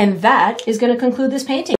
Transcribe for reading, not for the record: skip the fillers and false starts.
And that is going to conclude this painting.